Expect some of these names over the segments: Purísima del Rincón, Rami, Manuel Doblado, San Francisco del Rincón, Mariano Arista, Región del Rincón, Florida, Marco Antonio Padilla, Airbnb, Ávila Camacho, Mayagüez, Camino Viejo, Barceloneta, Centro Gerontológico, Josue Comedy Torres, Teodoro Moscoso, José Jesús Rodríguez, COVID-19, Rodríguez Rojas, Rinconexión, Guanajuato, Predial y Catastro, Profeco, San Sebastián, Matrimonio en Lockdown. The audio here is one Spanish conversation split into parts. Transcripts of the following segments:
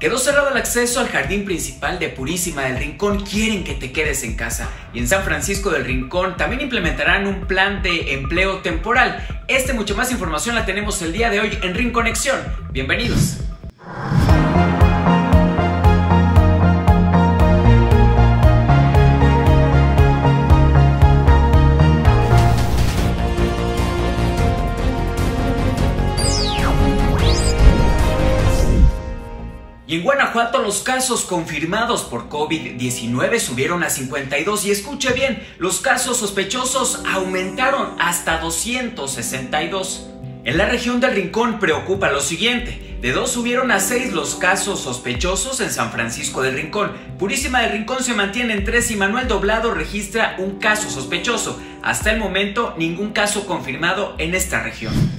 Quedó cerrado el acceso al jardín principal de Purísima del Rincón. Quieren que te quedes en casa. Y en San Francisco del Rincón también implementarán un plan de empleo temporal. Mucha más información la tenemos el día de hoy en Rinconexión. Bienvenidos. Y en Guanajuato los casos confirmados por COVID-19 subieron a 52 y escuche bien, los casos sospechosos aumentaron hasta 262. En la región del Rincón preocupa lo siguiente, de 2 subieron a 6 los casos sospechosos en San Francisco del Rincón, Purísima del Rincón se mantiene en 3 y Manuel Doblado registra un caso sospechoso, hasta el momento ningún caso confirmado en esta región.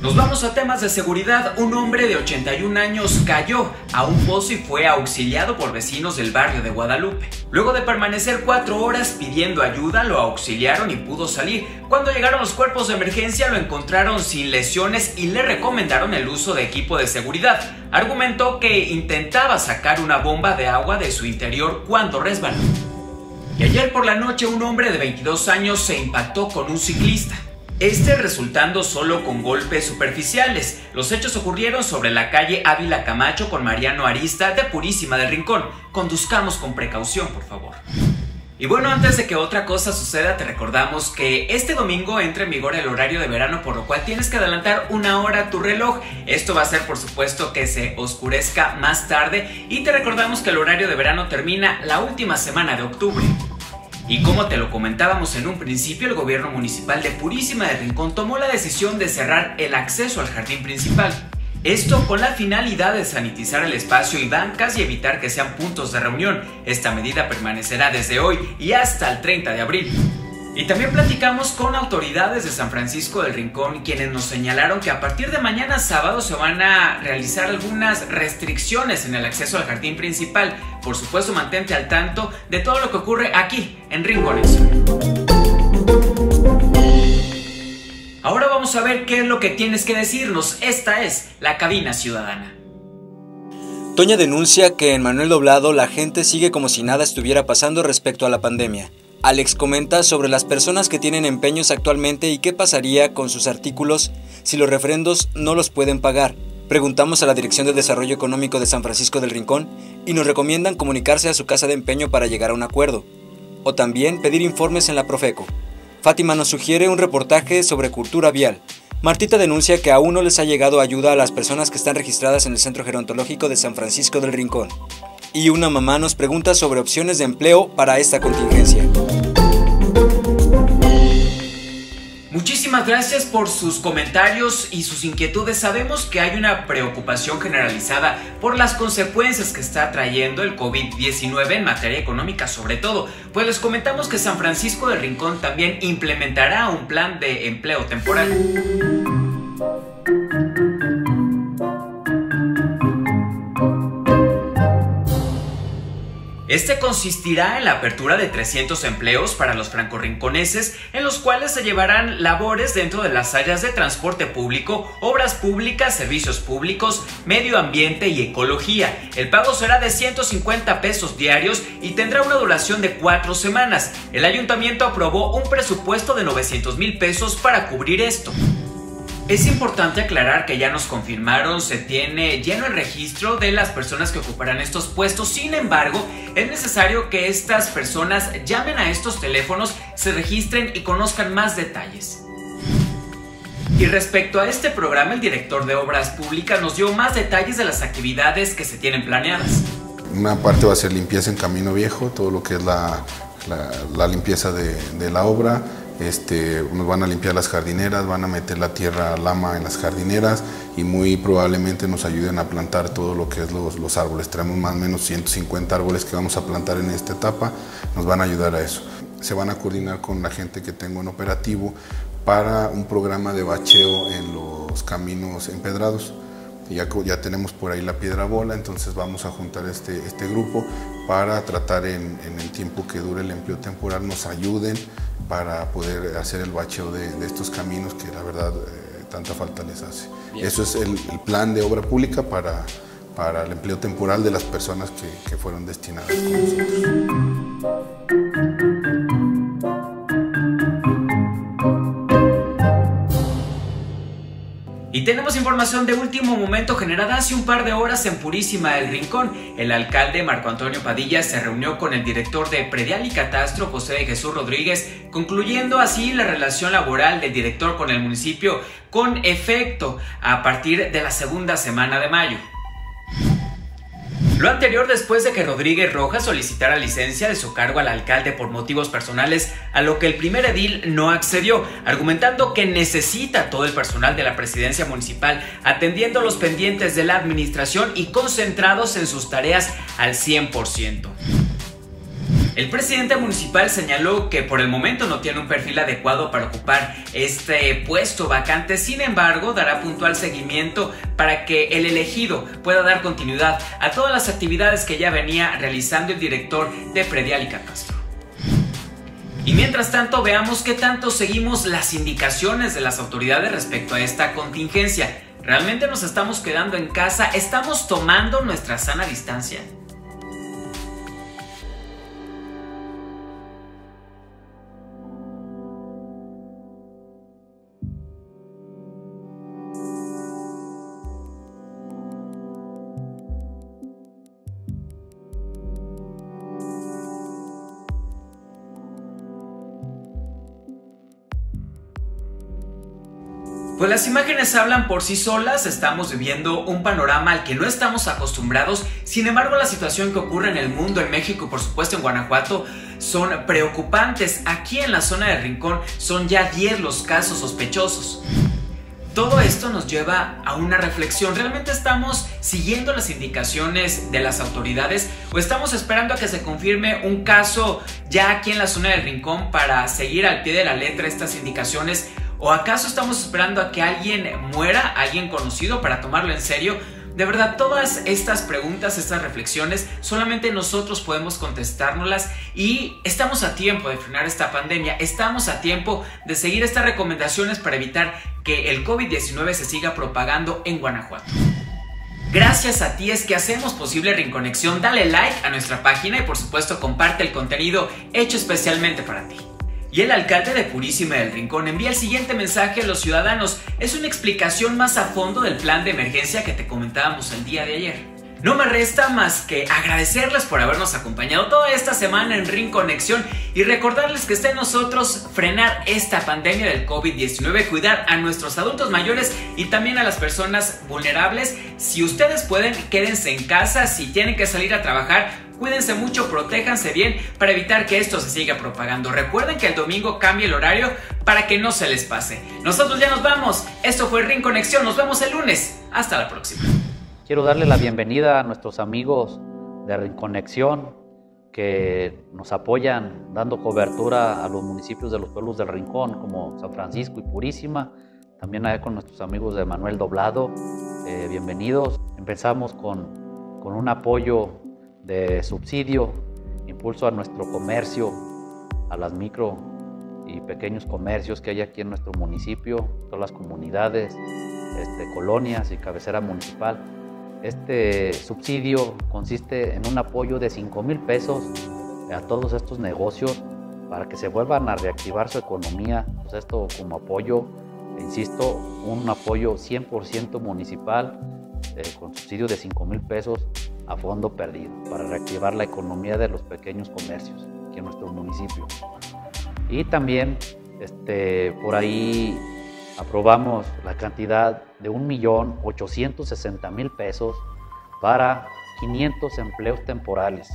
Nos vamos a temas de seguridad. Un hombre de 81 años cayó a un pozo y fue auxiliado por vecinos del barrio de Guadalupe. Luego de permanecer 4 horas pidiendo ayuda, lo auxiliaron y pudo salir. Cuando llegaron los cuerpos de emergencia, lo encontraron sin lesiones y le recomendaron el uso de equipo de seguridad. Argumentó que intentaba sacar una bomba de agua de su interior cuando resbaló. Y ayer por la noche, un hombre de 22 años se impactó con un ciclista. Resultando solo con golpes superficiales. Los hechos ocurrieron sobre la calle Ávila Camacho con Mariano Arista de Purísima del Rincón. Conduzcamos con precaución, por favor. Y bueno, antes de que otra cosa suceda, te recordamos que este domingo entra en vigor el horario de verano, por lo cual tienes que adelantar 1 hora tu reloj. Esto va a ser, por supuesto, que se oscurezca más tarde. Y te recordamos que el horario de verano termina la última semana de octubre. Y como te lo comentábamos en un principio, el gobierno municipal de Purísima del Rincón tomó la decisión de cerrar el acceso al jardín principal. Esto con la finalidad de sanitizar el espacio y bancas y evitar que sean puntos de reunión. Esta medida permanecerá desde hoy y hasta el 30 de abril. Y también platicamos con autoridades de San Francisco del Rincón, quienes nos señalaron que a partir de mañana sábado se van a realizar algunas restricciones en el acceso al jardín principal. Por supuesto, mantente al tanto de todo lo que ocurre aquí en Rinconexión. Ahora vamos a ver qué es lo que tienes que decirnos. Esta es la Cabina Ciudadana. Toña denuncia que en Manuel Doblado la gente sigue como si nada estuviera pasando respecto a la pandemia. Alex comenta sobre las personas que tienen empeños actualmente y qué pasaría con sus artículos si los refrendos no los pueden pagar. Preguntamos a la Dirección de Desarrollo Económico de San Francisco del Rincón y nos recomiendan comunicarse a su casa de empeño para llegar a un acuerdo, o también pedir informes en la Profeco. Fátima nos sugiere un reportaje sobre cultura vial. Martita denuncia que aún no les ha llegado ayuda a las personas que están registradas en el Centro Gerontológico de San Francisco del Rincón. Y una mamá nos pregunta sobre opciones de empleo para esta contingencia. Muchísimas gracias por sus comentarios y sus inquietudes. Sabemos que hay una preocupación generalizada por las consecuencias que está trayendo el COVID-19 en materia económica sobre todo. Pues les comentamos que San Francisco del Rincón también implementará un plan de empleo temporal. Este consistirá en la apertura de 300 empleos para los francorrinconeses, en los cuales se llevarán labores dentro de las áreas de transporte público, obras públicas, servicios públicos, medio ambiente y ecología. El pago será de 150 pesos diarios y tendrá una duración de 4 semanas. El ayuntamiento aprobó un presupuesto de 900,000 pesos para cubrir esto. Es importante aclarar que ya nos confirmaron, se tiene lleno el registro de las personas que ocuparán estos puestos. Sin embargo, es necesario que estas personas llamen a estos teléfonos, se registren y conozcan más detalles. Y respecto a este programa, el director de Obras Públicas nos dio más detalles de las actividades que se tienen planeadas. Una parte va a ser limpieza en Camino Viejo, todo lo que es la limpieza de la obra. Nos van a limpiar las jardineras, van a meter la tierra lama en las jardineras y muy probablemente nos ayuden a plantar todo lo que es los árboles. Traemos más o menos 150 árboles que vamos a plantar en esta etapa, nos van a ayudar a eso. Se van a coordinar con la gente que tengo en operativo para un programa de bacheo en los caminos empedrados. Ya tenemos por ahí la piedra bola, entonces vamos a juntar este grupo para tratar en el tiempo que dure el empleo temporal, nos ayuden para poder hacer el bacheo de estos caminos que la verdad tanta falta les hace. Bien. Eso es el plan de obra pública para, para el empleo temporal de las personas que fueron destinadas con nosotros. Y tenemos información de último momento generada hace un par de horas en Purísima del Rincón. El alcalde Marco Antonio Padilla se reunió con el director de Predial y Catastro, José Jesús Rodríguez, concluyendo así la relación laboral del director con el municipio con efecto a partir de la segunda semana de mayo. Lo anterior después de que Rodríguez Rojas solicitara licencia de su cargo al alcalde por motivos personales, a lo que el primer edil no accedió, argumentando que necesita todo el personal de la presidencia municipal atendiendo los pendientes de la administración y concentrados en sus tareas al 100%. El presidente municipal señaló que por el momento no tiene un perfil adecuado para ocupar este puesto vacante, sin embargo, dará puntual seguimiento para que el elegido pueda dar continuidad a todas las actividades que ya venía realizando el director de Predial y Catastro. Y mientras tanto, veamos qué tanto seguimos las indicaciones de las autoridades respecto a esta contingencia. ¿Realmente nos estamos quedando en casa? ¿Estamos tomando nuestra sana distancia? Pues las imágenes hablan por sí solas, estamos viviendo un panorama al que no estamos acostumbrados. Sin embargo, la situación que ocurre en el mundo, en México y por supuesto en Guanajuato, son preocupantes. Aquí en la zona del Rincón son ya 10 los casos sospechosos. Todo esto nos lleva a una reflexión. ¿Realmente estamos siguiendo las indicaciones de las autoridades o estamos esperando a que se confirme un caso ya aquí en la zona del Rincón para seguir al pie de la letra estas indicaciones? ¿O acaso estamos esperando a que alguien muera, alguien conocido, para tomarlo en serio? De verdad, todas estas preguntas, estas reflexiones, solamente nosotros podemos contestárnoslas y estamos a tiempo de frenar esta pandemia, estamos a tiempo de seguir estas recomendaciones para evitar que el COVID-19 se siga propagando en Guanajuato. Gracias a ti es que hacemos posible Rinconexión. Dale like a nuestra página y por supuesto comparte el contenido hecho especialmente para ti. Y el alcalde de Purísima del Rincón envía el siguiente mensaje a los ciudadanos. Es una explicación más a fondo del plan de emergencia que te comentábamos el día de ayer. No me resta más que agradecerles por habernos acompañado toda esta semana en Rinconexión y recordarles que está en nosotros frenar esta pandemia del COVID-19, cuidar a nuestros adultos mayores y también a las personas vulnerables. Si ustedes pueden, quédense en casa. Si tienen que salir a trabajar, cuídense mucho, protéjanse bien para evitar que esto se siga propagando. Recuerden que el domingo cambie el horario para que no se les pase. Nosotros ya nos vamos. Esto fue Rinconexión. Nos vemos el lunes. Hasta la próxima. Quiero darle la bienvenida a nuestros amigos de Rinconexión que nos apoyan dando cobertura a los municipios de los pueblos del Rincón como San Francisco y Purísima. También ahí con nuestros amigos de Manuel Doblado. Bienvenidos. Empezamos con un apoyo de subsidio, impulso a nuestro comercio, a las micro y pequeños comercios que hay aquí en nuestro municipio, todas las comunidades, colonias y cabecera municipal. Este subsidio consiste en un apoyo de 5,000 pesos a todos estos negocios para que se vuelvan a reactivar su economía. Pues esto como apoyo, insisto, un apoyo 100% municipal con subsidio de 5,000 pesos a fondo perdido para reactivar la economía de los pequeños comercios aquí en nuestro municipio. Y también por ahí aprobamos la cantidad de 1,860,000 pesos para 500 empleos temporales,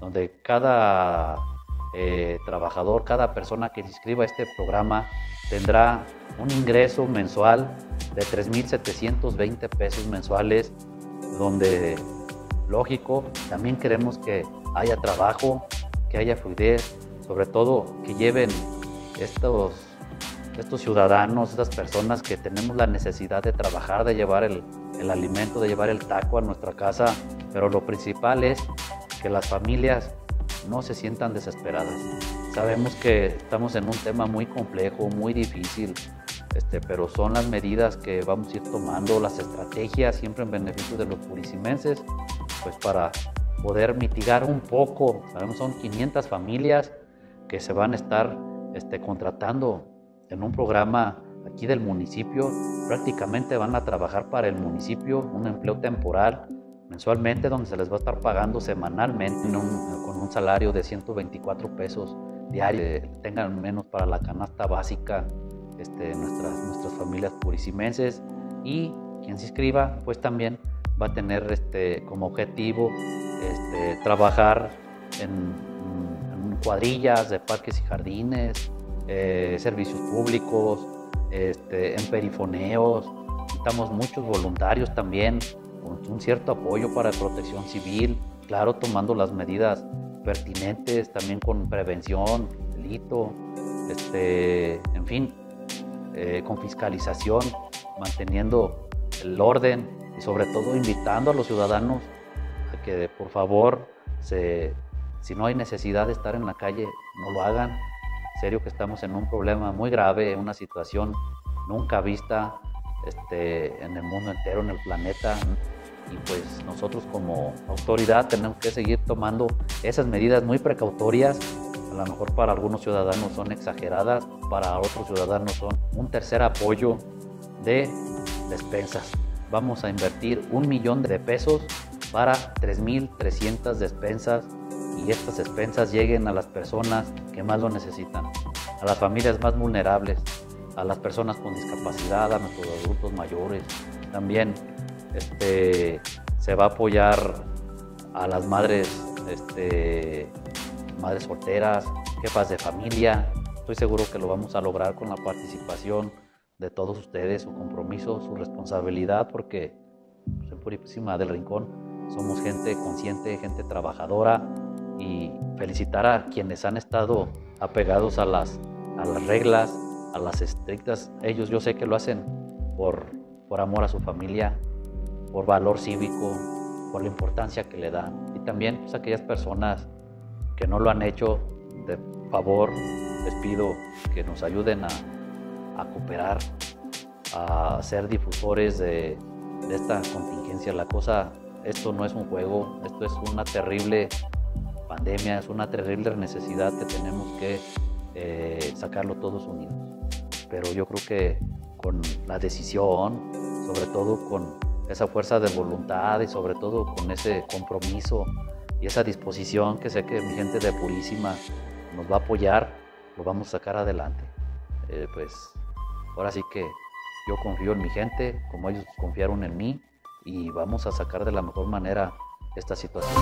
donde cada trabajador, cada persona que se inscriba a este programa tendrá un ingreso mensual de 3,720 pesos mensuales, donde lógico, también queremos que haya trabajo, que haya fluidez, sobre todo que lleven estos ciudadanos, estas personas que tenemos la necesidad de trabajar, de llevar el alimento, de llevar el taco a nuestra casa, pero lo principal es que las familias no se sientan desesperadas. Sabemos que estamos en un tema muy complejo, muy difícil, pero son las medidas que vamos a ir tomando, las estrategias siempre en beneficio de los purisimenses, pues para poder mitigar un poco. Sabemos son 500 familias que se van a estar contratando en un programa aquí del municipio. Prácticamente van a trabajar para el municipio, un empleo temporal mensualmente, donde se les va a estar pagando semanalmente con un salario de 124 pesos diarios, tengan menos para la canasta básica nuestras familias purisimenses. Y quien se inscriba pues también va a tener como objetivo trabajar en cuadrillas de parques y jardines, servicios públicos, en perifoneos. Necesitamos muchos voluntarios también, con un cierto apoyo para protección civil, claro, tomando las medidas pertinentes, también con prevención, delito, en fin, con fiscalización, manteniendo el orden y sobre todo invitando a los ciudadanos a que por favor, si no hay necesidad de estar en la calle, no lo hagan. En serio que estamos en un problema muy grave, una situación nunca vista en el mundo entero, en el planeta, y pues nosotros como autoridad tenemos que seguir tomando esas medidas muy precautorias. A lo mejor para algunos ciudadanos son exageradas, para otros ciudadanos son un tercer apoyo de despensas. Vamos a invertir 1 millón de pesos para 3,300 despensas, y estas despensas lleguen a las personas que más lo necesitan, a las familias más vulnerables, a las personas con discapacidad, a nuestros adultos mayores. También se va a apoyar a las madres solteras, jefas de familia. Estoy seguro que lo vamos a lograr con la participación de todos ustedes, su compromiso, su responsabilidad, porque en Purísima del Rincón somos gente consciente, gente trabajadora, y felicitar a quienes han estado apegados a las reglas, a las estrictas. Ellos yo sé que lo hacen por amor a su familia, por valor cívico, por la importancia que le dan. Y también pues, aquellas personas que no lo han hecho, de favor les pido que nos ayuden a cooperar, a ser difusores de esta contingencia. Esto no es un juego, esto es una terrible pandemia, es una terrible necesidad que tenemos que sacarlo todos unidos. Pero yo creo que con la decisión, sobre todo con esa fuerza de voluntad y sobre todo con ese compromiso y esa disposición que sé que mi gente de Purísima nos va a apoyar, lo vamos a sacar adelante. Pues ahora sí que yo confío en mi gente, como ellos confiaron en mí, y vamos a sacar de la mejor manera esta situación.